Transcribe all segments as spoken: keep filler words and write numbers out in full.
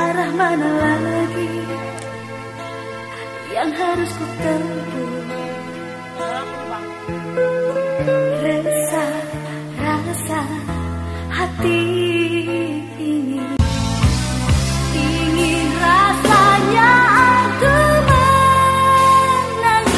arah mana lagi yang harus ku tempuh? Resah rasa hati ini, ingin rasanya aku menangis.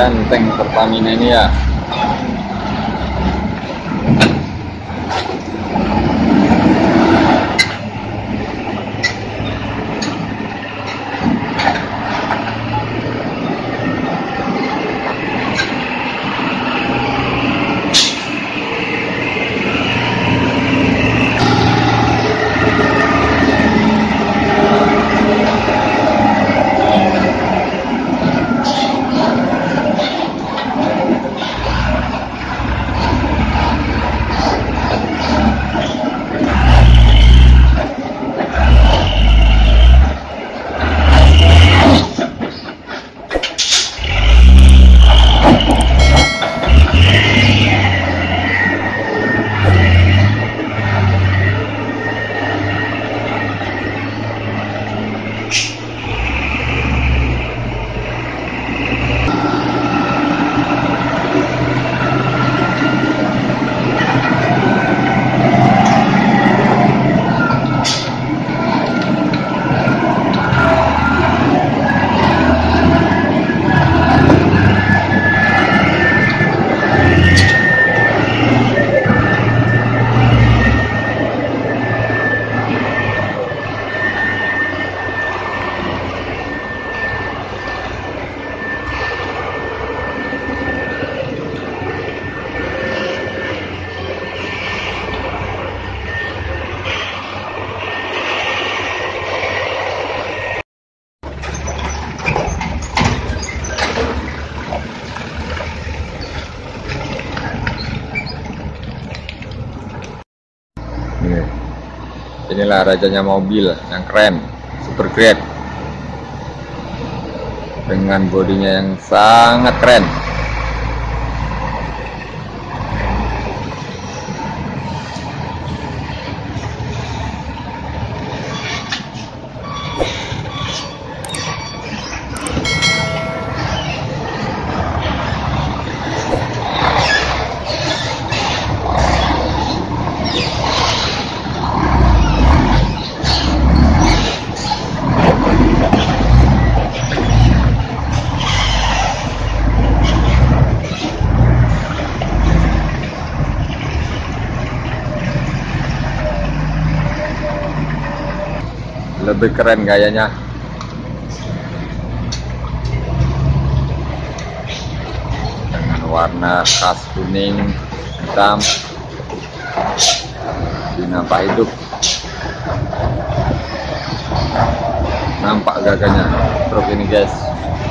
dan tank Pertamina ini ya. Inilah rajanya mobil yang keren, Super Great, dengan bodinya yang sangat keren. Lebih keren gayanya. Dengan warna khas kuning, hitam, di nampak hidup. Nampak gagahnya truk ini, guys.